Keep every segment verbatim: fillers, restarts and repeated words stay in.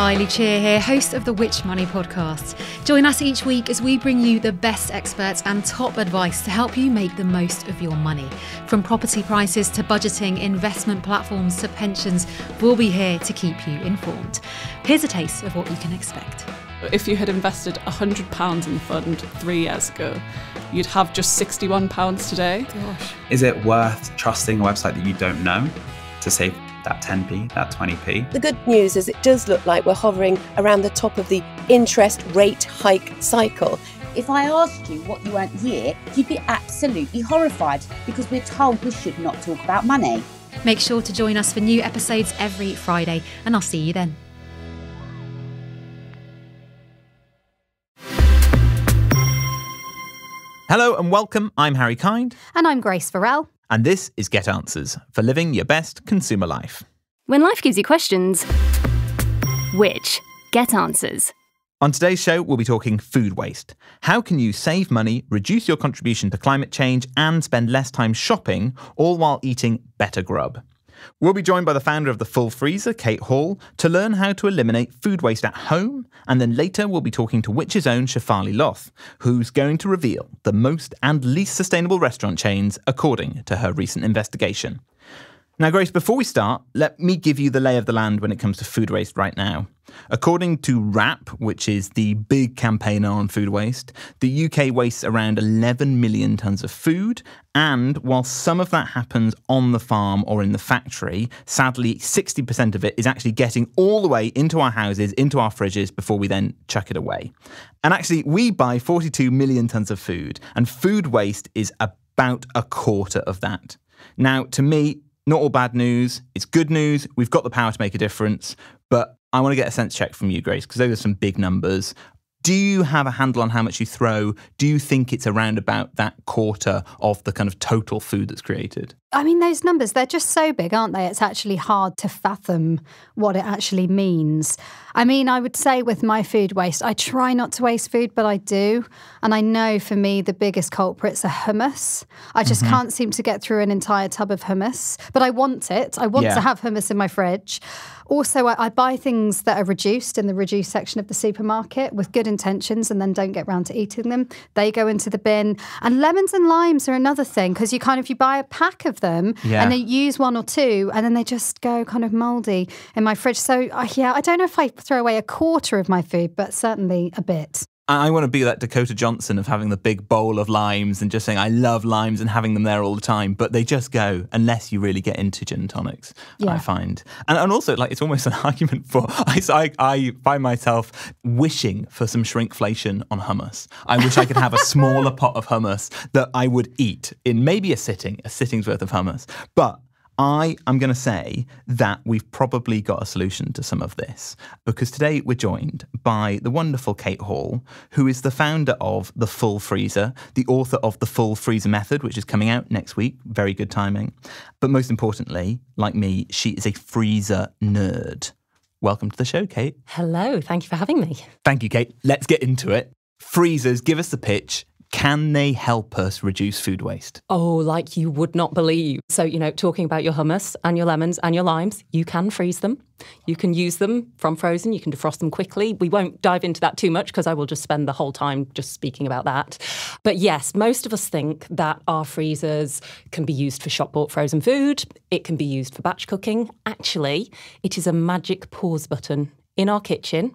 Hiley Cheer here, host of the Which Money podcast. Join us each week as we bring you the best experts and top advice to help you make the most of your money. From property prices to budgeting, investment platforms to pensions, we'll be here to keep you informed. Here's a taste of what you can expect. If you had invested one hundred pounds in the fund three years ago, you'd have just sixty-one pounds today. Gosh. Is it worth trusting a website that you don't know to save that ten p, that twenty p. The good news is it does look like we're hovering around the top of the interest rate hike cycle. If I asked you what you earned here, you'd be absolutely horrified because we're told we should not talk about money. Make sure to join us for new episodes every Friday, and I'll see you then. Hello and welcome. I'm Harry Kind. And I'm Grace Farrell. And this is Get Answers, for living your best consumer life. When life gives you questions, which? Get Answers. On today's show, we'll be talking food waste. How can you save money, reduce your contribution to climate change, and spend less time shopping, all while eating better grub? We'll be joined by the founder of The Full Freezer, Kate Hall, to learn how to eliminate food waste at home. And then later, we'll be talking to Which's own Shefali Loth, who's going to reveal the most and least sustainable restaurant chains, according to her recent investigation. Now, Grace, before we start, let me give you the lay of the land when it comes to food waste right now. According to WRAP, which is the big campaigner on food waste, the U K wastes around eleven million tonnes of food. And while some of that happens on the farm or in the factory, sadly, sixty percent of it is actually getting all the way into our houses, into our fridges, before we then chuck it away. And actually, we buy forty-two million tonnes of food, and food waste is about a quarter of that. Now, to me, not all bad news. It's good news. We've got the power to make a difference. But I want to get a sense check from you, Grace, because those are some big numbers. Do you have a handle on how much you throw? Do you think it's around about that quarter of the kind of total food that's created? I mean, those numbers, they're just so big, aren't they? It's actually hard to fathom what it actually means. I mean, I would say with my food waste, I try not to waste food, but I do. And I know for me, the biggest culprits are hummus. I just mm-hmm. can't seem to get through an entire tub of hummus, but I want it. I want yeah. to have hummus in my fridge. Also, I, I buy things that are reduced in the reduced section of the supermarket with good intentions and then don't get round to eating them. They go into the bin. And lemons and limes are another thing, because you kind of, you buy a pack of them yeah. and they use one or two and then they just go kind of mouldy in my fridge. So uh, yeah, I don't know if I throw away a quarter of my food, but certainly a bit. I want to be that Dakota Johnson of having the big bowl of limes and just saying, I love limes and having them there all the time. But they just go, unless you really get into gin and tonics, yeah. I find. And, and also, like, it's almost an argument for, I, I, I find myself wishing for some shrinkflation on hummus. I wish I could have a smaller pot of hummus that I would eat in maybe a sitting, a sitting's worth of hummus. But I am going to say that we've probably got a solution to some of this, because today we're joined by the wonderful Kate Hall, who is the founder of The Full Freezer, the author of The Full Freezer Method, which is coming out next week. Very good timing. But most importantly, like me, she is a freezer nerd. Welcome to the show, Kate. Hello. Thank you for having me. Thank you, Kate. Let's get into it. Freezers, give us the pitch. Can they help us reduce food waste? Oh, like you would not believe. So, you know, talking about your hummus and your lemons and your limes, you can freeze them. You can use them from frozen. You can defrost them quickly. We won't dive into that too much because I will just spend the whole time just speaking about that. But yes, most of us think that our freezers can be used for shop-bought frozen food. It can be used for batch cooking. Actually, it is a magic pause button in our kitchen.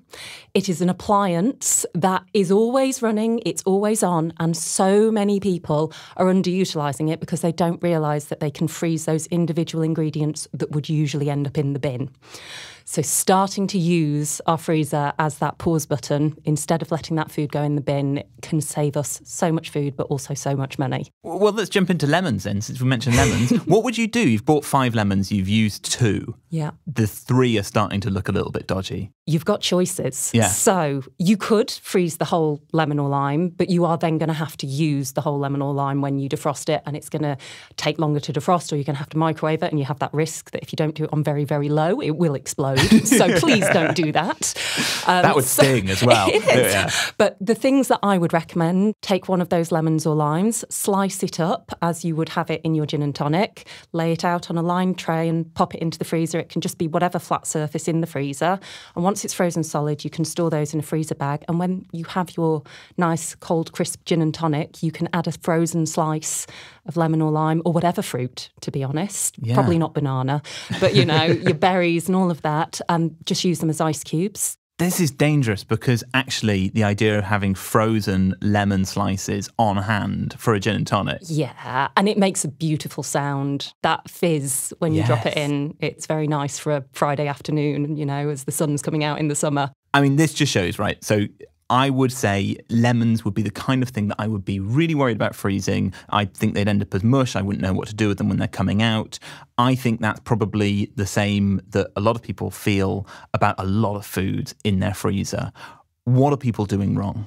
It is an appliance that is always running, it's always on, and so many people are underutilising it because they don't realise that they can freeze those individual ingredients that would usually end up in the bin. So starting to use our freezer as that pause button instead of letting that food go in the bin can save us so much food, but also so much money. Well, let's jump into lemons then, since we mentioned lemons. What would you do? You've bought five lemons, you've used two. Yeah. The three are starting to look a little bit dodgy. You've got choices. Yeah. So you could freeze the whole lemon or lime, but you are then going to have to use the whole lemon or lime when you defrost it, and it's going to take longer to defrost, or you're going to have to microwave it, and you have that risk that if you don't do it on very, very low, it will explode. code, so please don't do that. Um, that would so sting as well. It is. Yeah. But the things that I would recommend, take one of those lemons or limes, slice it up as you would have it in your gin and tonic, lay it out on a lined tray and pop it into the freezer. It can just be whatever flat surface in the freezer. And once it's frozen solid, you can store those in a freezer bag. And when you have your nice, cold, crisp gin and tonic, you can add a frozen slice of lemon or lime or whatever fruit, to be honest. Yeah. Probably not banana, but, you know, your berries and all of that, and just use them as ice cubes. This is dangerous because actually the idea of having frozen lemon slices on hand for a gin and tonic. Yeah, and it makes a beautiful sound. That fizz when you yes. drop it in, it's very nice for a Friday afternoon, you know, as the sun's coming out in the summer. I mean, this just shows, right? So I would say lemons would be the kind of thing that I would be really worried about freezing. I think they'd end up as mush. I wouldn't know what to do with them when they're coming out. I think that's probably the same that a lot of people feel about a lot of foods in their freezer. What are people doing wrong?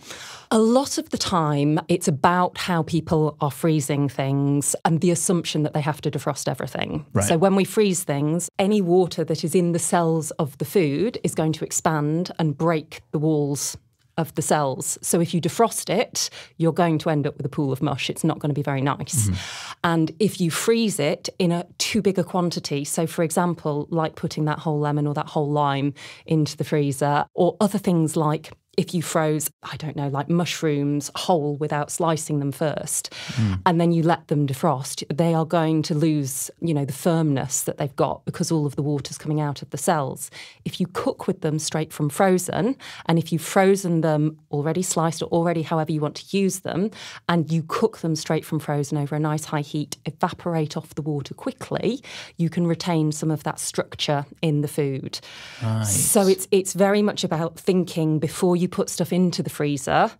A lot of the time, it's about how people are freezing things and the assumption that they have to defrost everything. Right. So when we freeze things, any water that is in the cells of the food is going to expand and break the walls of the cells. So if you defrost it, you're going to end up with a pool of mush. It's not going to be very nice. Mm-hmm. And if you freeze it in a too big a quantity, so for example, like putting that whole lemon or that whole lime into the freezer, or other things like if you froze, I don't know, like mushrooms whole without slicing them first, mm. and then you let them defrost, they are going to lose, you know, the firmness that they've got because all of the water's coming out of the cells. If you cook with them straight from frozen, and if you've frozen them already sliced or already however you want to use them, and you cook them straight from frozen over a nice high heat, evaporate off the water quickly, you can retain some of that structure in the food. Right. So it's, it's very much about thinking before you put stuff into the freezer,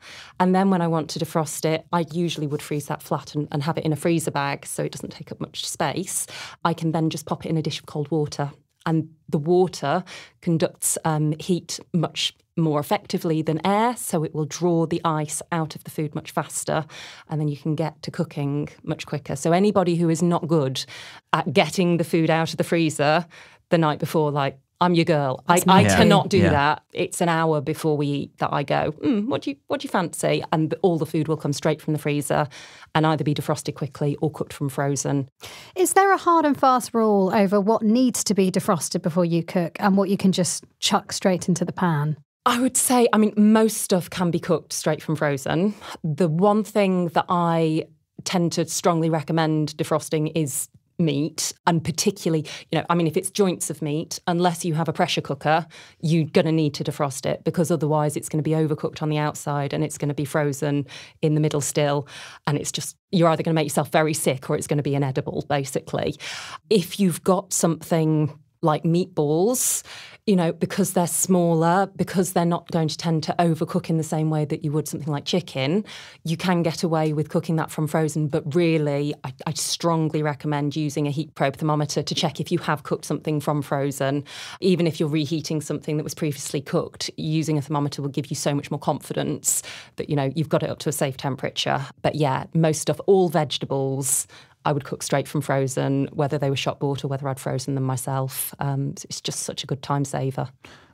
and then when I want to defrost it, I usually would freeze that flat and, and have it in a freezer bag so it doesn't take up much space. I can then just pop it in a dish of cold water, and the water conducts um, heat much more effectively than air, so it will draw the ice out of the food much faster, and then you can get to cooking much quicker. So anybody who is not good at getting the food out of the freezer the night before, like, I'm your girl. I, I cannot do yeah. that. It's an hour before we eat that I go, mm, what do you what do you fancy? And all the food will come straight from the freezer and either be defrosted quickly or cooked from frozen. Is there a hard and fast rule over what needs to be defrosted before you cook and what you can just chuck straight into the pan? I would say, I mean, most stuff can be cooked straight from frozen. The one thing that I tend to strongly recommend defrosting is meat, and particularly, you know, I mean, if it's joints of meat, unless you have a pressure cooker, you're going to need to defrost it because otherwise it's going to be overcooked on the outside and it's going to be frozen in the middle still. And it's just, you're either going to make yourself very sick or it's going to be inedible, basically. If you've got something like meatballs, you know, because they're smaller, because they're not going to tend to overcook in the same way that you would something like chicken, you can get away with cooking that from frozen. But really, I, I strongly recommend using a heat probe thermometer to check if you have cooked something from frozen. Even if you're reheating something that was previously cooked, using a thermometer will give you so much more confidence that, you know, you've got it up to a safe temperature. But yeah, most stuff, all vegetables, I would cook straight from frozen, whether they were shop bought or whether I'd frozen them myself. Um, it's just such a good time saver.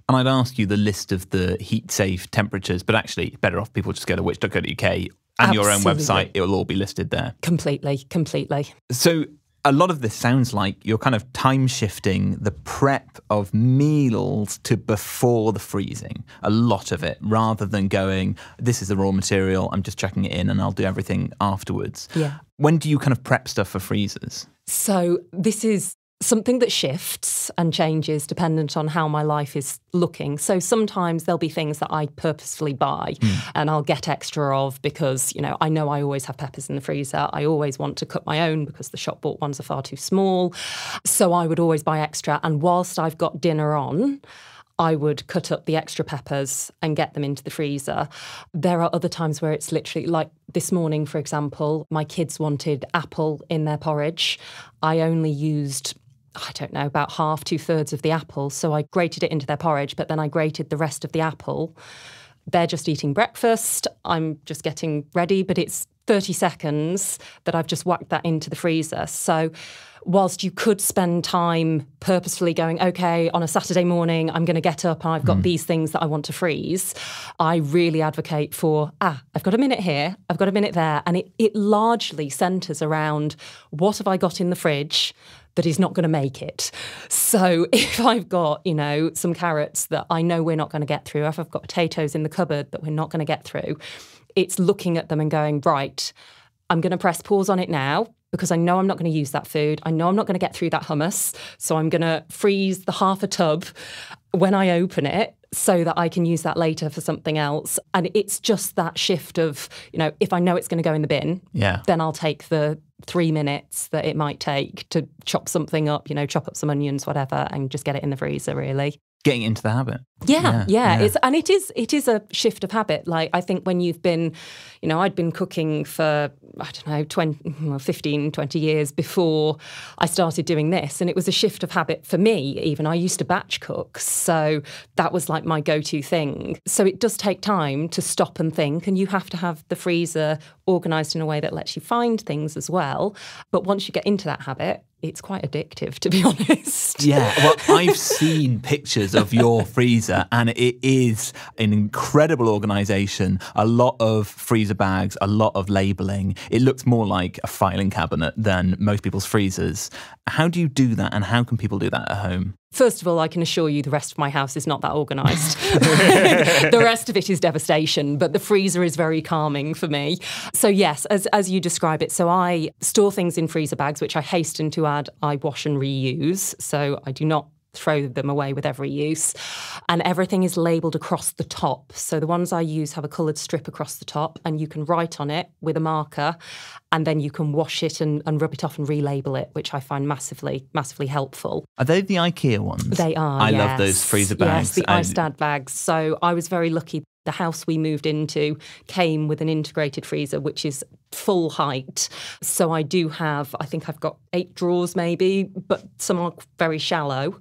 And I'd ask you the list of the heat-safe temperatures, but actually, better off people just go to which dot co dot U K and Absolutely. Your own website. It will all be listed there. Completely, completely. So a lot of this sounds like you're kind of time-shifting the prep of meals to before the freezing, a lot of it, rather than going, this is the raw material, I'm just chucking it in and I'll do everything afterwards. Yeah. When do you kind of prep stuff for freezers? So this is something that shifts and changes dependent on how my life is looking. So sometimes there'll be things that I purposefully buy mm. and I'll get extra of because, you know, I know I always have peppers in the freezer. I always want to cut my own because the shop bought ones are far too small. So I would always buy extra. And whilst I've got dinner on, I would cut up the extra peppers and get them into the freezer. There are other times where it's literally like this morning, for example, my kids wanted apple in their porridge. I only used, I don't know, about half, two thirds of the apple. So I grated it into their porridge, but then I grated the rest of the apple. They're just eating breakfast. I'm just getting ready, but it's thirty seconds that I've just whacked that into the freezer. So whilst you could spend time purposefully going, okay, on a Saturday morning, I'm going to get up and I've got mm. these things that I want to freeze, I really advocate for, ah, I've got a minute here, I've got a minute there. And it, it largely centres around, what have I got in the fridge that is not going to make it? So if I've got, you know, some carrots that I know we're not going to get through, if I've got potatoes in the cupboard that we're not going to get through, it's looking at them and going, right, I'm going to press pause on it now, because I know I'm not going to use that food. I know I'm not going to get through that hummus. So I'm going to freeze the half a tub when I open it so that I can use that later for something else. And it's just that shift of, you know, if I know it's going to go in the bin, yeah, then I'll take the three minutes that it might take to chop something up, you know, chop up some onions, whatever, and just get it in the freezer, really. Getting into the habit. Yeah, yeah. yeah. yeah. It's, and it is it is a shift of habit. Like, I think when you've been, you know, I'd been cooking for, I don't know, twenty, fifteen, twenty years before I started doing this. And it was a shift of habit for me, even. I used to batch cook. So that was like my go-to thing. So it does take time to stop and think. And you have to have the freezer organised in a way that lets you find things as well. But once you get into that habit, it's quite addictive, to be honest. Yeah, well, I've seen pictures of your freezer, and it is an incredible organisation. A lot of freezer bags, a lot of labelling. It looks more like a filing cabinet than most people's freezers. How do you do that, and how can people do that at home? First of all, I can assure you the rest of my house is not that organised. The rest of it is devastation, but the freezer is very calming for me. So yes, as, as you describe it, so I store things in freezer bags, which I hasten to add, I wash and reuse. So I do not throw them away with every use. And everything is labelled across the top. So the ones I use have a coloured strip across the top, and you can write on it with a marker, and then you can wash it and, and rub it off and relabel it, which I find massively, massively helpful. Are they the IKEA ones? They are, I yes. love those freezer bags. Yes, the and... Istad bags. So I was very lucky. The house we moved into came with an integrated freezer, which is full height. So I do have, I think I've got eight drawers maybe, but some are very shallow.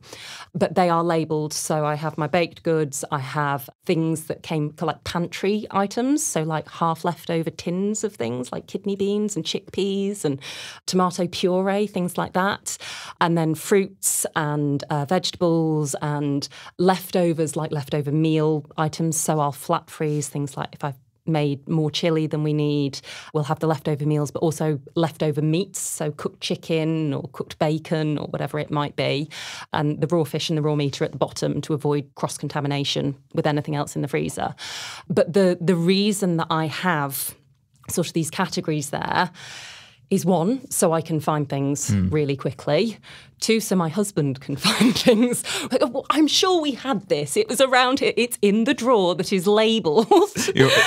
But they are labelled. So I have my baked goods. I have things that came, like pantry items. So like half leftover tins of things like kidney beans and chickpeas and tomato puree, things like that. And then fruits and uh, vegetables and leftovers, like leftover meal items. So I'll flat freeze things like if I've made more chili than we need, we'll have the leftover meals, but also leftover meats, so cooked chicken or cooked bacon or whatever it might be, and the raw fish and the raw meat are at the bottom to avoid cross-contamination with anything else in the freezer. But the the reason that I have sort of these categories there is, one, so I can find things mm. really quickly. Two, so my husband can find things. Like, oh, well, I'm sure we had this. It was around here. It's in the drawer that is labelled.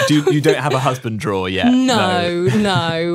do, you don't have a husband drawer yet? No, no.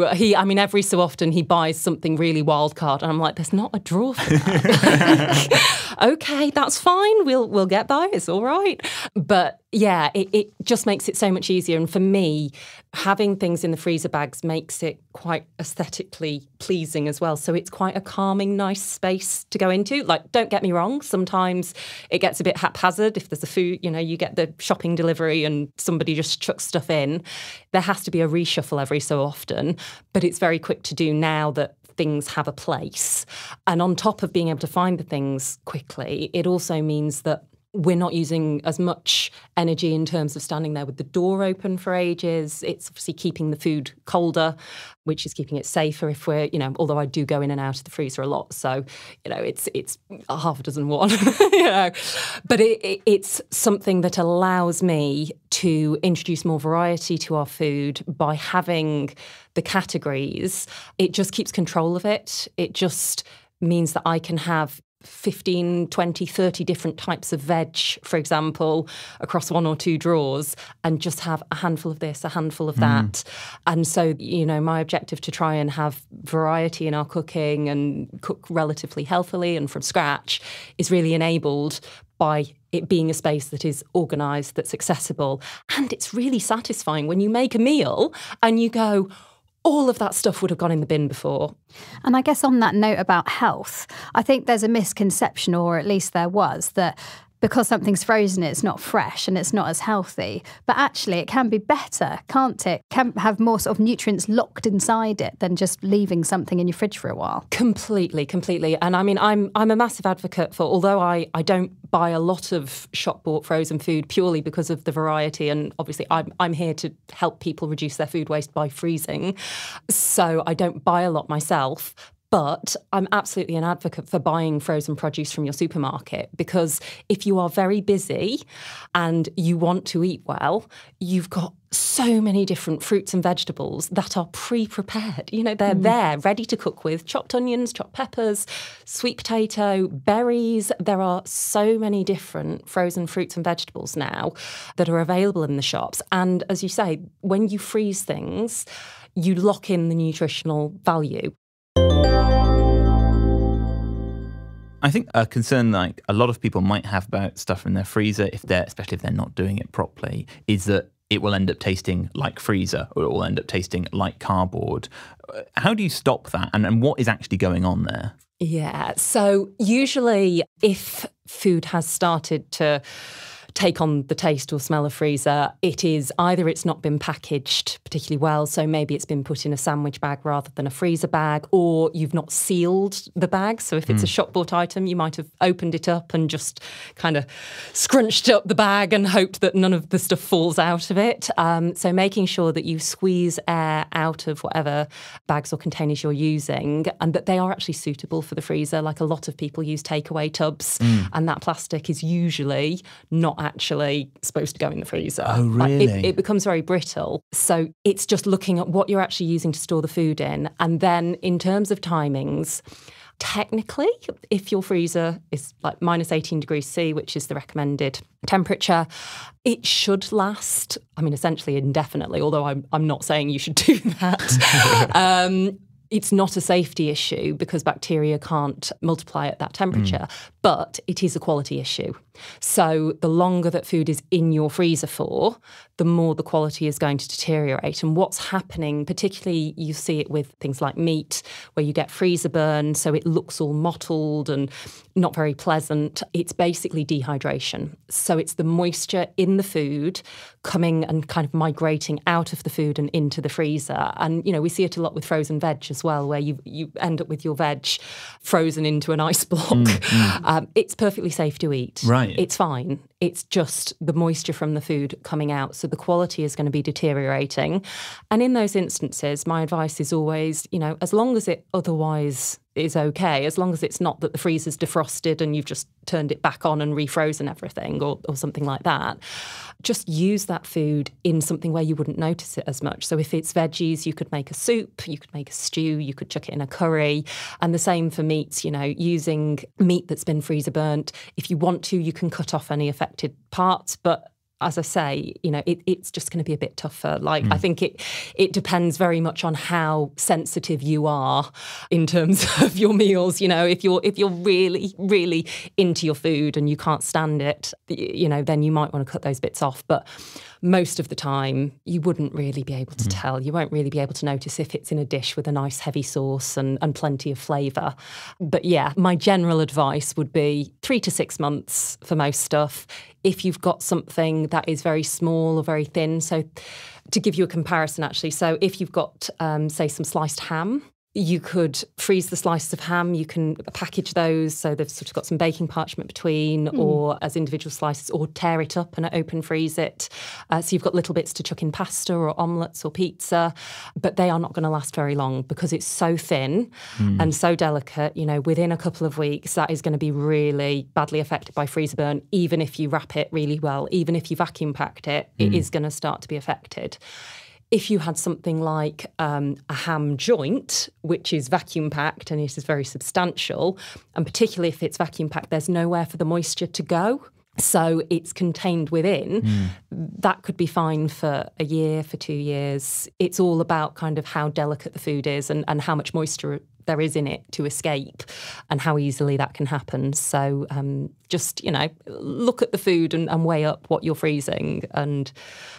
no. He, I mean, every so often he buys something really wild card, and I'm like, there's not a drawer for that. Okay, that's fine. We'll we'll get by. It's all right. But yeah, it, it just makes it so much easier. And for me, having things in the freezer bags makes it quite aesthetically pleasing as well. So it's quite a calming, nice space to go into. Like, don't get me wrong, sometimes it gets a bit haphazard if there's a food, you know, you get the shopping delivery and somebody just chucks stuff in. There has to be a reshuffle every so often, but it's very quick to do now that things have a place. And on top of being able to find the things quickly, it also means that we're not using as much energy in terms of standing there with the door open for ages. It's obviously keeping the food colder, which is keeping it safer if we're, you know, although I do go in and out of the freezer a lot. So, you know, it's it's a half a dozen one, you know. But it, it, it's something that allows me to introduce more variety to our food by having the categories. It just keeps control of it. It just means that I can have fifteen, twenty, thirty different types of veg, for example, across one or two drawers, and just have a handful of this, a handful of that. Mm. And so, you know, my objective to try and have variety in our cooking and cook relatively healthily and from scratch is really enabled by it being a space that is organised, that's accessible. And it's really satisfying when you make a meal and you go, all of that stuff would have gone in the bin before. And I guess on that note about health, I think there's a misconception, or at least there was, that because something's frozen, it's not fresh and it's not as healthy. But actually it can be better, can't it? Can have more sort of nutrients locked inside it than just leaving something in your fridge for a while. Completely, completely. And I mean, I'm I'm a massive advocate for, although I, I don't buy a lot of shop-bought frozen food purely because of the variety, and obviously I'm, I'm here to help people reduce their food waste by freezing. So I don't buy a lot myself. But I'm absolutely an advocate for buying frozen produce from your supermarket, because if you are very busy and you want to eat well, you've got so many different fruits and vegetables that are pre-prepared. You know, they're mm. there, ready to cook with chopped onions, chopped peppers, sweet potato, berries. There are so many different frozen fruits and vegetables now that are available in the shops. And as you say, when you freeze things, you lock in the nutritional value. I think a concern like a lot of people might have about stuff in their freezer, if they're especially if they're not doing it properly, is that it will end up tasting like freezer, or it will end up tasting like cardboard. How do you stop that, and, and what is actually going on there? Yeah, so usually if food has started to take on the taste or smell of freezer, it is either it's not been packaged particularly well, so maybe it's been put in a sandwich bag rather than a freezer bag, or you've not sealed the bag. So if it's mm. a shop-bought item, you might have opened it up and just kind of scrunched up the bag and hoped that none of the stuff falls out of it. Um, so making sure that you squeeze air out of whatever bags or containers you're using, and that they are actually suitable for the freezer. Like a lot of people use takeaway tubs, mm. and that plastic is usually not actually supposed to go in the freezer. Oh, really? Like it, it becomes very brittle. So it's just looking at what you're actually using to store the food in. And then in terms of timings, technically, if your freezer is like minus eighteen degrees C, which is the recommended temperature, it should last, I mean, essentially indefinitely, although I'm, I'm not saying you should do that. um, It's not a safety issue because bacteria can't multiply at that temperature, mm. but it is a quality issue. So the longer that food is in your freezer for, the more the quality is going to deteriorate. And what's happening, particularly you see it with things like meat, where you get freezer burn, so it looks all mottled and not very pleasant. It's basically dehydration. So it's the moisture in the food coming and kind of migrating out of the food and into the freezer. And, you know, we see it a lot with frozen veg as well, where you, you end up with your veg frozen into an ice block. Mm-hmm. um, it's perfectly safe to eat. Right. It's fine. It's just the moisture from the food coming out. So the quality is going to be deteriorating. And in those instances, my advice is always, you know, as long as it otherwise is okay, as long as it's not that the freezer's defrosted and you've just turned it back on and refrozen everything or, or something like that, just use that food in something where you wouldn't notice it as much. So if it's veggies, you could make a soup, you could make a stew, you could chuck it in a curry. And the same for meats, you know, using meat that's been freezer burnt. If you want to, you can cut off any affected parts, but as I say, you know, it, it's just going to be a bit tougher. Like, mm. I think it it depends very much on how sensitive you are in terms of your meals. You know, if you're if you're really really into your food and you can't stand it, you know, then you might want to cut those bits off. But most of the time, you wouldn't really be able to mm. tell. You won't really be able to notice if it's in a dish with a nice heavy sauce and, and plenty of flavour. But yeah, my general advice would be three to six months for most stuff. If you've got something that is very small or very thin, so to give you a comparison, actually, so if you've got, um, say, some sliced ham, you could freeze the slices of ham, you can package those so they've sort of got some baking parchment between mm. or as individual slices, or tear it up and open freeze it. Uh, so you've got little bits to chuck in pasta or omelettes or pizza, but they are not going to last very long because it's so thin mm. and so delicate. You know, within a couple of weeks, that is going to be really badly affected by freezer burn. Even if you wrap it really well, even if you vacuum packed it, mm. it is going to start to be affected. If you had something like um, a ham joint, which is vacuum packed and it is very substantial, and particularly if it's vacuum packed, there's nowhere for the moisture to go. So it's contained within. Mm. That could be fine for a year, for two years. It's all about kind of how delicate the food is and, and how much moisture there is in it to escape and how easily that can happen. So um, just, you know, look at the food and, and weigh up what you're freezing, and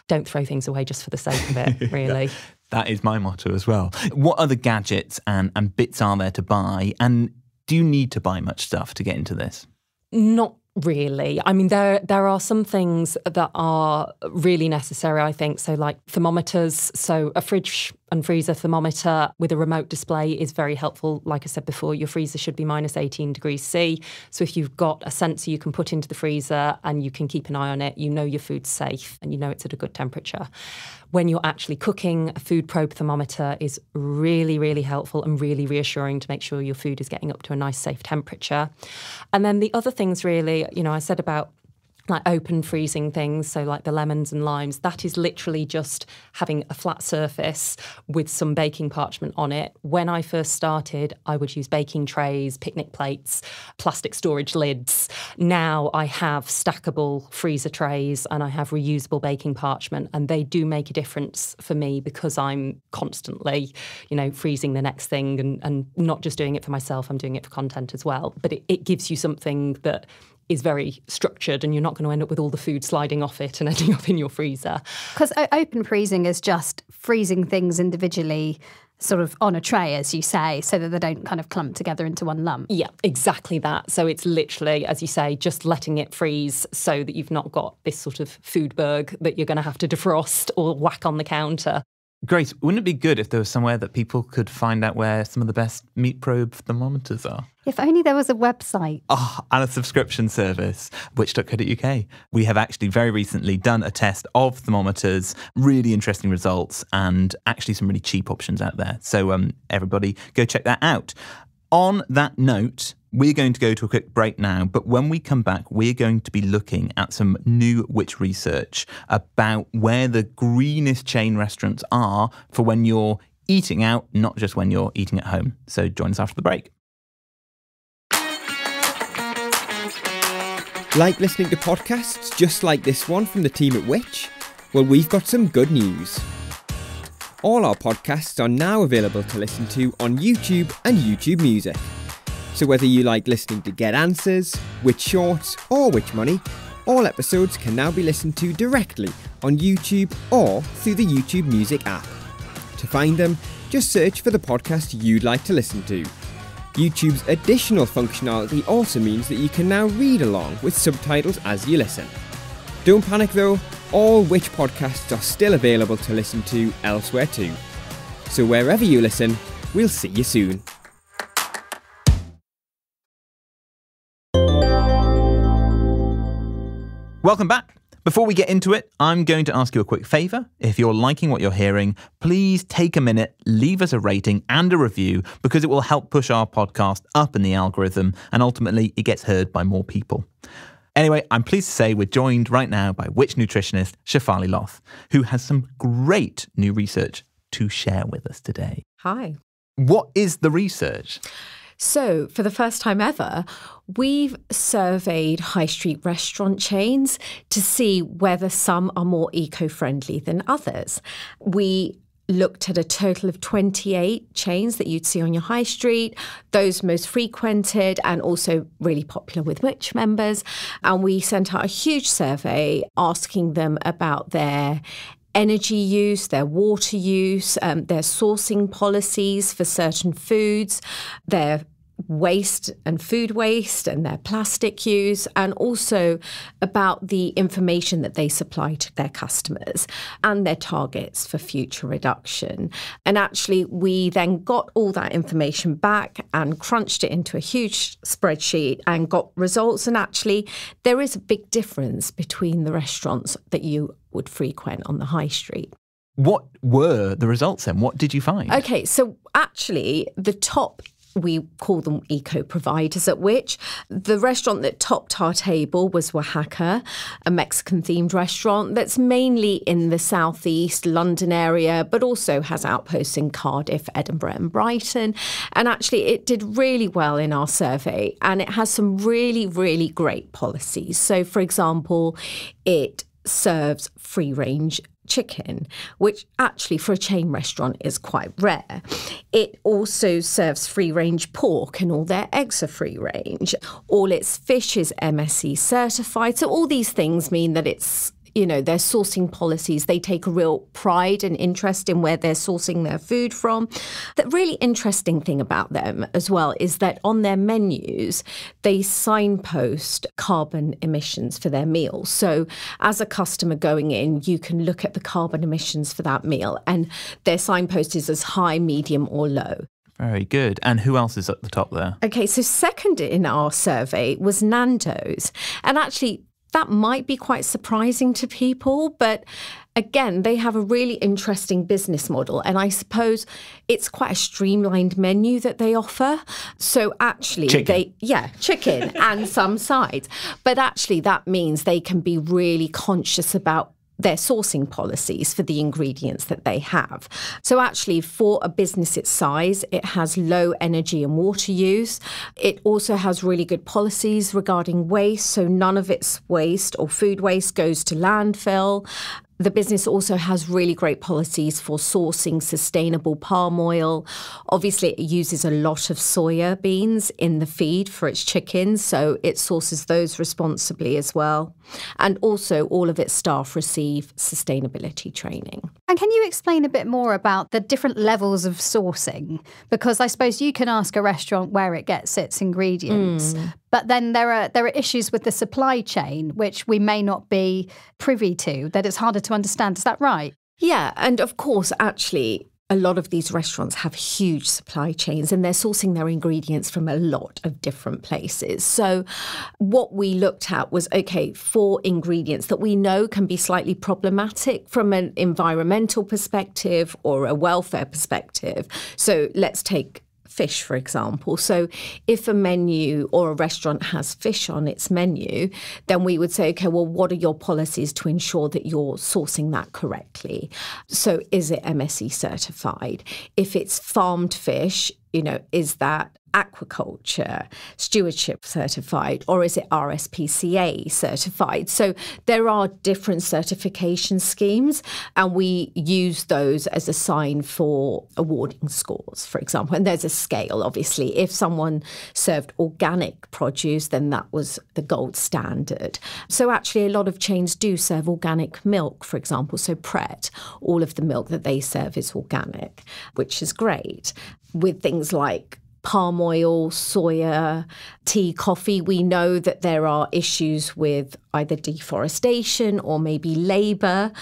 don't throw things away just for the sake of it, really. Yeah. That is my motto as well. What other gadgets and, and bits are there to buy? And do you need to buy much stuff to get into this? Not really. I mean, there there are some things that are really necessary, I think. So like thermometers. So a fridge and freezer thermometer with a remote display is very helpful. Like I said before, your freezer should be minus eighteen degrees C. So if you've got a sensor you can put into the freezer and you can keep an eye on it, you know your food's safe and you know it's at a good temperature. When you're actually cooking, a food probe thermometer is really, really helpful and really reassuring to make sure your food is getting up to a nice, safe temperature. And then the other things really, you know, I said about like open freezing things, so like the lemons and limes, that is literally just having a flat surface with some baking parchment on it. When I first started, I would use baking trays, picnic plates, plastic storage lids. Now I have stackable freezer trays and I have reusable baking parchment, and they do make a difference for me because I'm constantly, you know, freezing the next thing and, and not just doing it for myself, I'm doing it for content as well. But it, it gives you something that is very structured and you're not going to end up with all the food sliding off it and ending up in your freezer. Because open freezing is just freezing things individually, sort of on a tray, as you say, so that they don't kind of clump together into one lump. Yeah, exactly that. So it's literally, as you say, just letting it freeze so that you've not got this sort of food berg that you're going to have to defrost or whack on the counter. Grace, wouldn't it be good if there was somewhere that people could find out where some of the best meat probe thermometers are? If only there was a website. Oh, and a subscription service, which dot co dot U K. We have actually very recently done a test of thermometers, really interesting results, and actually some really cheap options out there. So um, everybody, go check that out. On that note, we're going to go to a quick break now, but when we come back, we're going to be looking at some new Which research about where the greenest chain restaurants are for when you're eating out, not just when you're eating at home. So join us after the break. Like listening to podcasts just like this one from the team at Which? Well, we've got some good news. All our podcasts are now available to listen to on YouTube and YouTube Music. So whether you like listening to Get Answers, Which Shorts or Which Money, all episodes can now be listened to directly on YouTube or through the YouTube Music app. To find them, just search for the podcast you'd like to listen to. YouTube's additional functionality also means that you can now read along with subtitles as you listen. Don't panic though, all Which podcasts are still available to listen to elsewhere too. So wherever you listen, we'll see you soon. Welcome back. Before we get into it, I'm going to ask you a quick favour. If you're liking what you're hearing, please take a minute, leave us a rating and a review, because it will help push our podcast up in the algorithm and ultimately it gets heard by more people. Anyway, I'm pleased to say we're joined right now by Which nutritionist Shefali Loth, who has some great new research to share with us today. Hi. What is the research? So, for the first time ever, we've surveyed high street restaurant chains to see whether some are more eco-friendly than others. We looked at a total of twenty-eight chains that you'd see on your high street, those most frequented and also really popular with Which members. And we sent out a huge survey asking them about their energy use, their water use, um, their sourcing policies for certain foods, their waste and food waste and their plastic use, and also about the information that they supply to their customers and their targets for future reduction. And actually, we then got all that information back and crunched it into a huge spreadsheet and got results. And actually, there is a big difference between the restaurants that you would frequent on the high street. What were the results then? What did you find? Okay, so actually, the top, we call them eco-providers at Which. The restaurant that topped our table was Wahaca, a Mexican-themed restaurant that's mainly in the southeast London area, but also has outposts in Cardiff, Edinburgh and Brighton. And actually, it did really well in our survey, and it has some really, really great policies. So, for example, it serves free-range chicken, which actually for a chain restaurant is quite rare. It also serves free-range pork and all their eggs are free-range. All its fish is M S C certified. So all these things mean that it's you know, their sourcing policies. They take a real pride and interest in where they're sourcing their food from. The really interesting thing about them as well is that on their menus, they signpost carbon emissions for their meals. So as a customer going in, you can look at the carbon emissions for that meal, and their signpost is as high, medium or low. Very good. And who else is at the top there? Okay, so second in our survey was Nando's. And actually, that might be quite surprising to people, but again, they have a really interesting business model, and I suppose it's quite a streamlined menu that they offer. So actually, chicken. they yeah, chicken and some sides. But actually, that means they can be really conscious about their sourcing policies for the ingredients that they have. So actually, for a business its size, it has low energy and water use. It also has really good policies regarding waste, so none of its waste or food waste goes to landfill. The business also has really great policies for sourcing sustainable palm oil. Obviously, it uses a lot of soya beans in the feed for its chickens, so it sources those responsibly as well. And also, all of its staff receive sustainability training. And can you explain a bit more about the different levels of sourcing? Because I suppose you can ask a restaurant where it gets its ingredients, mm. but then there are there are issues with the supply chain, which we may not be privy to, that it's harder to understand. Is that right? Yeah. And of course, actually, a lot of these restaurants have huge supply chains, and they're sourcing their ingredients from a lot of different places. So what we looked at was, okay, four ingredients that we know can be slightly problematic from an environmental perspective or a welfare perspective. So let's take fish, for example. So if a menu or a restaurant has fish on its menu, then we would say, okay, well, what are your policies to ensure that you're sourcing that correctly? So is it M S C certified? If it's farmed fish, you know, is that aquaculture stewardship certified, or is it R S P C A certified? So there are different certification schemes, and we use those as a sign for awarding scores, for example. And there's a scale, obviously. If someone served organic produce, then that was the gold standard. So actually, a lot of chains do serve organic milk, for example. So Pret, all of the milk that they serve is organic, which is great. With things like palm oil, soya, tea, coffee, we know that there are issues with either deforestation or maybe labour.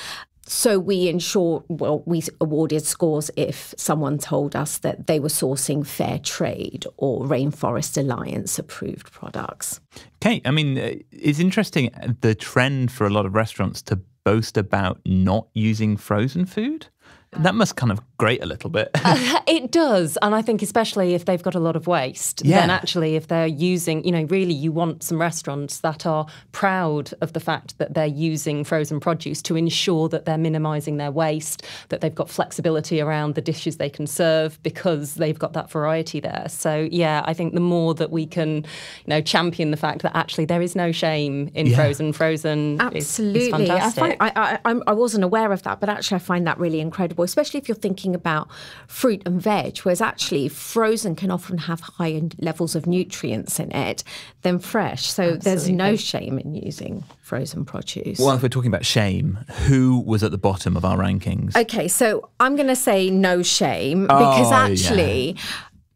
So we ensure, well, we awarded scores if someone told us that they were sourcing fair trade or Rainforest Alliance approved products. Kate, I mean, it's interesting, the trend for a lot of restaurants to boast about not using frozen food. That must kind of grate a little bit. uh, it does. And I think especially if they've got a lot of waste, yeah. then actually if they're using, you know, really you want some restaurants that are proud of the fact that they're using frozen produce to ensure that they're minimising their waste, that they've got flexibility around the dishes they can serve because they've got that variety there. So, yeah, I think the more that we can, you know, champion the fact that actually there is no shame in yeah. frozen, frozen absolutely. Is, is fantastic. I, find, I, I, I wasn't aware of that, but actually I find that really incredible. Especially if you're thinking about fruit and veg, whereas actually frozen can often have higher levels of nutrients in it than fresh. So Absolutely. There's no shame in using frozen produce. Well, if we're talking about shame, who was at the bottom of our rankings? Okay, so I'm going to say no shame oh, because actually... Yeah.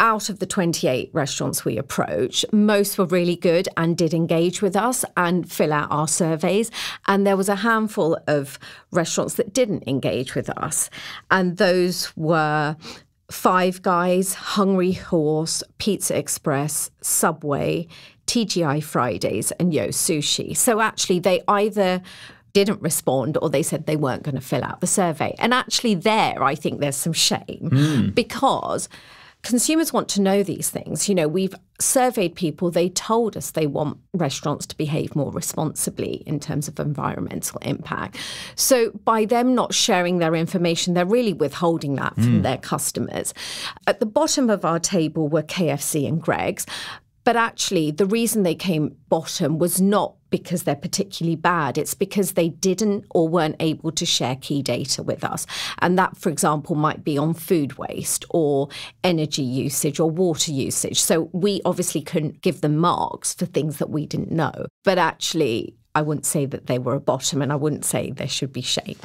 Out of the twenty-eight restaurants we approached, most were really good and did engage with us and fill out our surveys. And there was a handful of restaurants that didn't engage with us. And those were Five Guys, Hungry Horse, Pizza Express, Subway, T G I Fridays and Yo! Sushi. So actually they either didn't respond or they said they weren't going to fill out the survey. And actually there, I think there's some shame mm. because... consumers want to know these things. You know, we've surveyed people. They told us they want restaurants to behave more responsibly in terms of environmental impact. So by them not sharing their information, they're really withholding that from mm. their customers. At the bottom of our table were K F C and Greggs. But actually, the reason they came bottom was not because they're particularly bad. It's because they didn't or weren't able to share key data with us. And that, for example, might be on food waste or energy usage or water usage. So we obviously couldn't give them marks for things that we didn't know. But actually, I wouldn't say that they were a bottom, and I wouldn't say there should be shame.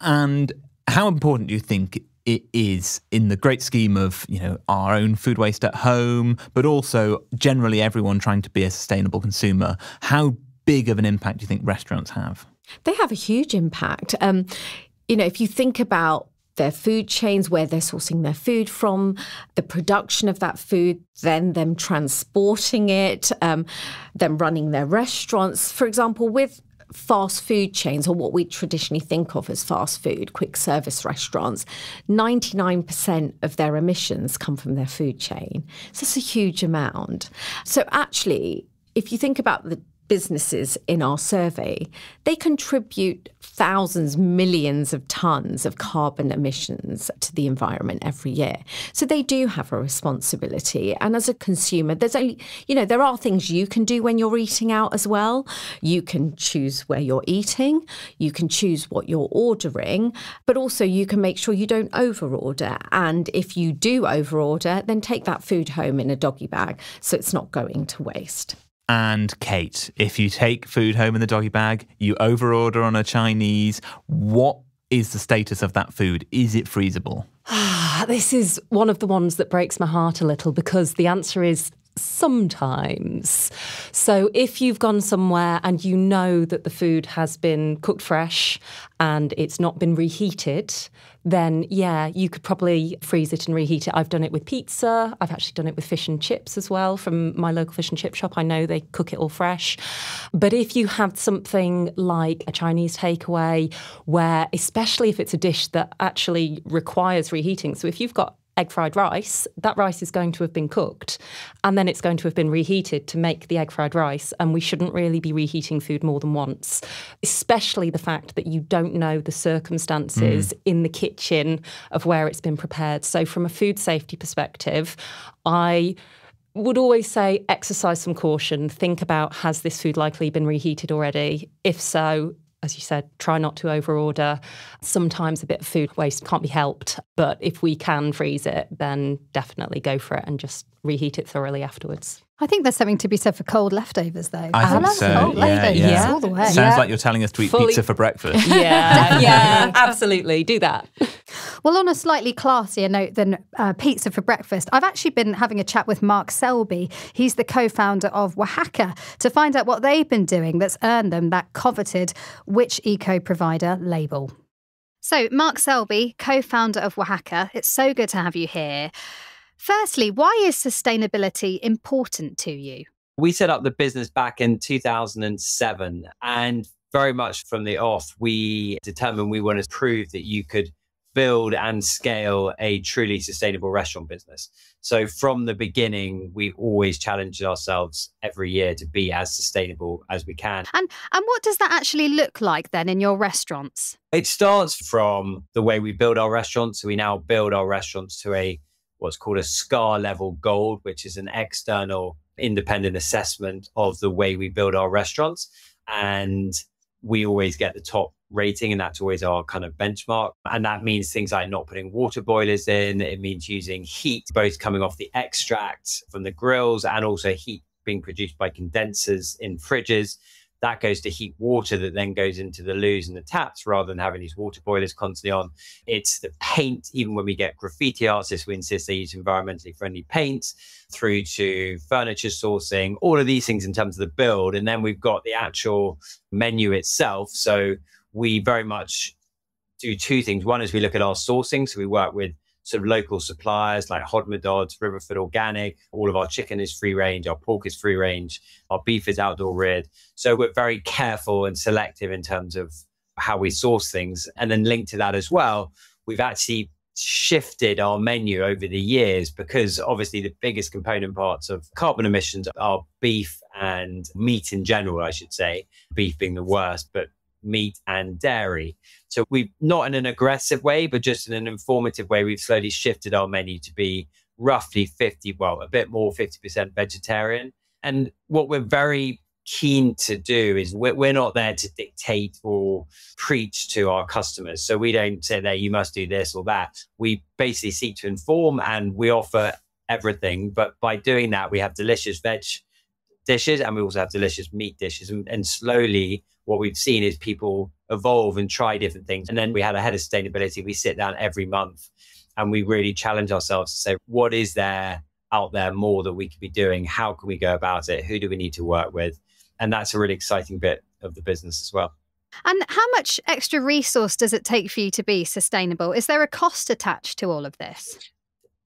And how important do you think it is in the great scheme of, you know, our own food waste at home, but also generally everyone trying to be a sustainable consumer? How big of an impact do you think restaurants have? They have a huge impact. Um, you know, if you think about their food chains, where they're sourcing their food from, the production of that food, then them transporting it, um, them running their restaurants. For example, with fast food chains, or what we traditionally think of as fast food, quick service restaurants, ninety-nine percent of their emissions come from their food chain. So it's a huge amount. So actually, if you think about the businesses in our survey, they contribute thousands, millions of tons of carbon emissions to the environment every year. So they do have a responsibility. And as a consumer, there's only, you know, there are things you can do when you're eating out as well. You can choose where you're eating, you can choose what you're ordering, but also you can make sure you don't overorder. And if you do overorder, then take that food home in a doggy bag so it's not going to waste. And Kate, if you take food home in the doggy bag, you overorder on a Chinese, what is the status of that food? Is it freezable? This is one of the ones that breaks my heart a little, because the answer is sometimes. So if you've gone somewhere and you know that the food has been cooked fresh and it's not been reheated, then yeah, you could probably freeze it and reheat it. I've done it with pizza. I've actually done it with fish and chips as well from my local fish and chip shop. I know they cook it all fresh. But if you have something like a Chinese takeaway where, especially if it's a dish that actually requires reheating, so if you've got egg fried rice, that rice is going to have been cooked and then it's going to have been reheated to make the egg fried rice, and we shouldn't really be reheating food more than once, especially the fact that you don't know the circumstances mm. in the kitchen of where it's been prepared. So from a food safety perspective, I would always say exercise some caution. Think about, has this food likely been reheated already? If so, as you said, try not to overorder. Sometimes a bit of food waste can't be helped, but if we can freeze it, then definitely go for it and just reheat it thoroughly afterwards. I think there's something to be said for cold leftovers, though. I, I love so. cold yeah, leftovers yeah. Yeah. all the way. Sounds yeah. like you're telling us to eat Fully. pizza for breakfast. Yeah, yeah, absolutely. Do that. Well, on a slightly classier note than uh, pizza for breakfast, I've actually been having a chat with Mark Selby. He's the co-founder of Wahaca, to find out what they've been doing that's earned them that coveted Which Eco Provider label. So, Mark Selby, co-founder of Wahaca, it's so good to have you here. Firstly, why is sustainability important to you? We set up the business back in two thousand seven, and very much from the off, we determined we wanted to prove that you could build and scale a truly sustainable restaurant business. So from the beginning, we always challenged ourselves every year to be as sustainable as we can. And, and what does that actually look like then in your restaurants? It starts from the way we build our restaurants. So we now build our restaurants to a what's called a SCAR level gold, which is an external independent assessment of the way we build our restaurants. And we always get the top rating, and that's always our kind of benchmark. And that means things like not putting water boilers in. It means using heat, both coming off the extract from the grills and also heat being produced by condensers in fridges. That goes to heat water that then goes into the loos and the taps rather than having these water boilers constantly on. It's the paint. Even when we get graffiti artists, we insist they use environmentally friendly paints, through to furniture sourcing, all of these things in terms of the build. And then we've got the actual menu itself. So we very much do two things. One is we look at our sourcing. So we work with sort of local suppliers like Hodmedod's, Riverford Organic. All of our chicken is free range, our pork is free range, our beef is outdoor reared. So we're very careful and selective in terms of how we source things. And then linked to that as well, we've actually shifted our menu over the years, because obviously the biggest component parts of carbon emissions are beef and meat in general, I should say, beef being the worst, but meat and dairy. So we've, not in an aggressive way, but just in an informative way, we've slowly shifted our menu to be roughly fifty, well, a bit more, fifty percent vegetarian. And what we're very keen to do is we're, we're not there to dictate or preach to our customers. So we don't say that you must do this or that. We basically seek to inform, and we offer everything. But by doing that, we have delicious veg dishes, and we also have delicious meat dishes. And, and slowly what we've seen is people evolve and try different things. And then we had a head of sustainability. We sit down every month and we really challenge ourselves to say, what is there out there more that we could be doing? How can we go about it? Who do we need to work with? And that's a really exciting bit of the business as well. And how much extra resource does it take for you to be sustainable? Is there a cost attached to all of this?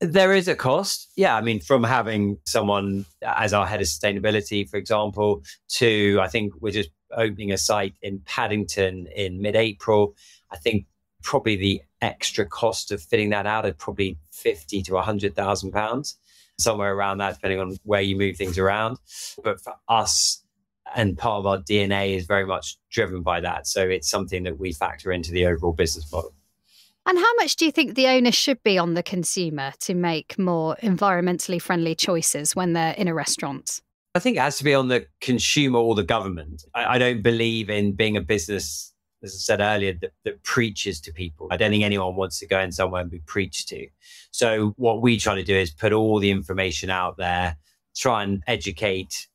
There is a cost. Yeah. I mean, from having someone as our head of sustainability, for example, to I think we're just opening a site in Paddington in mid-April. I think probably the extra cost of fitting that out is probably fifty to one hundred thousand pounds, somewhere around that, depending on where you move things around. But for us, and part of our D N A is very much driven by that. So it's something that we factor into the overall business model. And how much do you think the onus should be on the consumer to make more environmentally friendly choices when they're in a restaurant? I think it has to be on the consumer or the government. I, I don't believe in being a business, as I said earlier, that, that preaches to people. I don't think anyone wants to go in somewhere and be preached to. So what we try to do is put all the information out there, try and educate,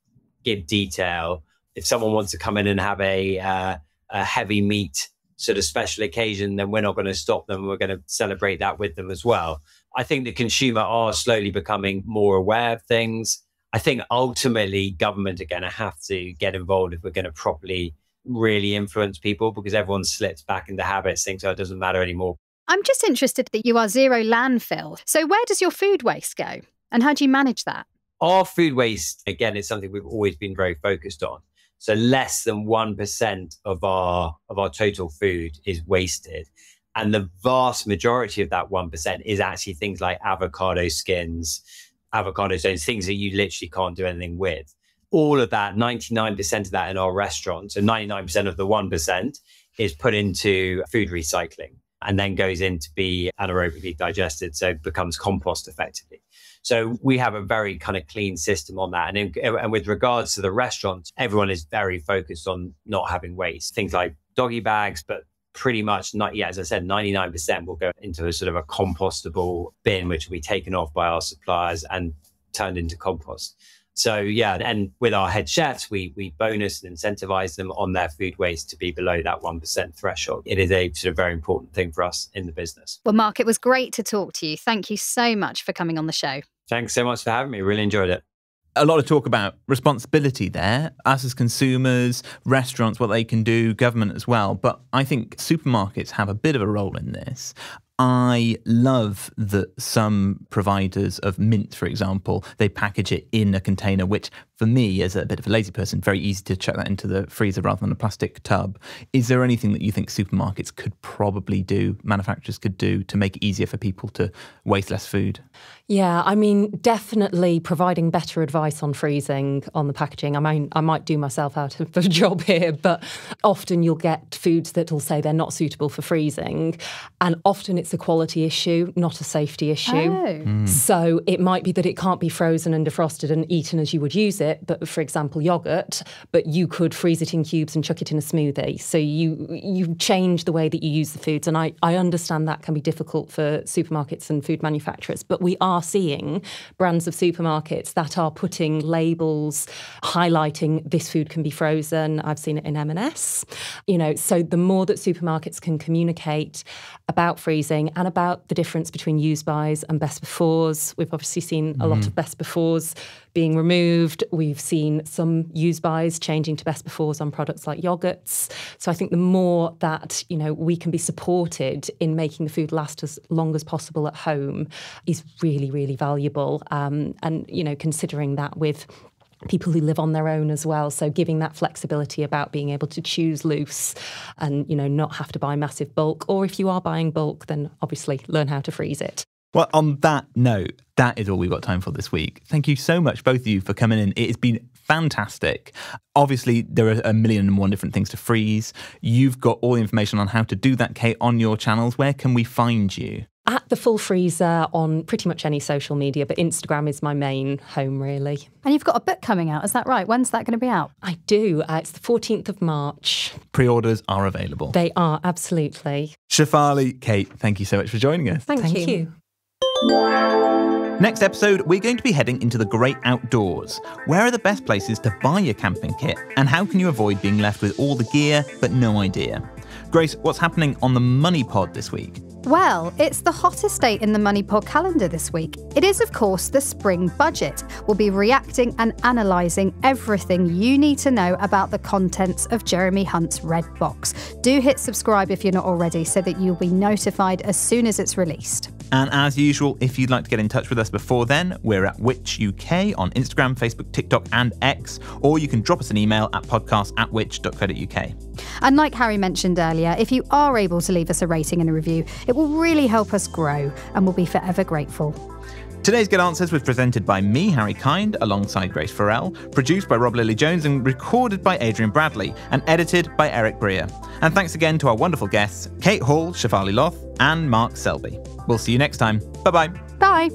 give detail. If someone wants to come in and have a, uh, a heavy meat sort of special occasion, then we're not going to stop them. We're going to celebrate that with them as well. I think the consumer are slowly becoming more aware of things. I think ultimately government are going to have to get involved if we're going to properly really influence people, because everyone slips back into habits, thinks, oh, it doesn't matter anymore. I'm just interested that you are zero landfill. So where does your food waste go and how do you manage that? Our food waste, again, is something we've always been very focused on. So less than one percent of our of our total food is wasted. And the vast majority of that one percent is actually things like avocado skins, avocado stones, things that you literally can't do anything with. All of that, ninety-nine percent of that in our restaurants, so ninety-nine percent of the one percent is put into food recycling and then goes in to be anaerobically digested, so it becomes compost effectively. So we have a very kind of clean system on that. And, in, and with regards to the restaurants, everyone is very focused on not having waste. Things like doggy bags, but pretty much, not, yeah, as I said, ninety-nine percent will go into a sort of a compostable bin, which will be taken off by our suppliers and turned into compost. So yeah, and with our head chefs, we, we bonus and incentivize them on their food waste to be below that one percent threshold. It is a sort of very important thing for us in the business. Well, Mark, it was great to talk to you. Thank you so much for coming on the show. Thanks so much for having me. Really enjoyed it. A lot of talk about responsibility there, us as consumers, restaurants, what they can do, government as well. But I think supermarkets have a bit of a role in this. I love that some providers of mint, for example, they package it in a container, which for me, as a bit of a lazy person, very easy to chuck that into the freezer rather than a plastic tub. Is there anything that you think supermarkets could probably do, manufacturers could do, to make it easier for people to waste less food? Yeah, I mean, definitely providing better advice on freezing, on the packaging. I mean, I might do myself out of a job here, but often you'll get foods that will say they're not suitable for freezing, and often it's a quality issue, not a safety issue. Oh. Mm. So it might be that it can't be frozen and defrosted and eaten as you would use it, but for example, yogurt, but you could freeze it in cubes and chuck it in a smoothie. So you you change the way that you use the foods. And I, I understand that can be difficult for supermarkets and food manufacturers, but we are seeing brands of supermarkets that are putting labels highlighting this food can be frozen. I've seen it in M and S. You know, so the more that supermarkets can communicate about freezing and about the difference between use-bys and best-befores. We've obviously seen a lot mm. of best-befores being removed. We've seen some use-bys changing to best-befores on products like yogurts. So I think the more that, you know, we can be supported in making the food last as long as possible at home is really, really valuable. Um, and, you know, considering that with people who live on their own as well. So giving that flexibility about being able to choose loose and, you know, not have to buy massive bulk. Or if you are buying bulk, then obviously learn how to freeze it. Well, on that note, that is all we've got time for this week. Thank you so much, both of you, for coming in. It has been fantastic. Obviously, there are a million and one different things to freeze. You've got all the information on how to do that, Kate, on your channels. Where can we find you? At The Full Freezer on pretty much any social media, but Instagram is my main home, really. And you've got a book coming out, is that right? When's that going to be out? I do. Uh, it's the fourteenth of March. Pre-orders are available. They are, absolutely. Shefali, Kate, thank you so much for joining us. Thank, thank you. you. Next episode, we're going to be heading into the great outdoors. Where are the best places to buy your camping kit? And how can you avoid being left with all the gear but no idea? Grace, what's happening on the Money Pod this week? Well, it's the hottest date in the Money Pod calendar this week. It is, of course, the spring budget. We'll be reacting and analysing everything you need to know about the contents of Jeremy Hunt's Red Box. Do hit subscribe if you're not already so that you'll be notified as soon as it's released. And as usual, if you'd like to get in touch with us before then, we're at Which U K on Instagram, Facebook, TikTok and X, or you can drop us an email at podcast at which dot co dot uk. And like Harry mentioned earlier, if you are able to leave us a rating and a review, it will really help us grow and we'll be forever grateful. Today's Get Answers was presented by me, Harry Kind, alongside Grace Farrell, produced by Rob Lilly-Jones and recorded by Adrian Bradley and edited by Eric Breer. And thanks again to our wonderful guests, Kate Hall, Shefali Loth and Mark Selby. We'll see you next time. Bye-bye. Bye.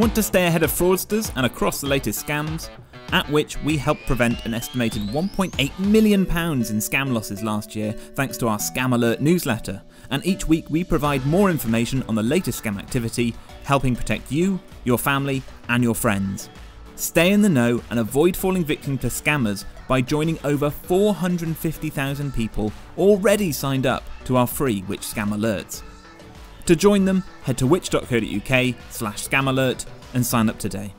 Want to stay ahead of fraudsters and across the latest scams? At Which, we helped prevent an estimated one point eight million pounds in scam losses last year thanks to our Scam Alert newsletter. And each week we provide more information on the latest scam activity, helping protect you, your family and your friends. Stay in the know and avoid falling victim to scammers by joining over four hundred fifty thousand people already signed up to our free Which Scam Alerts. To join them, head to which dot co dot uk slash scam alert and sign up today.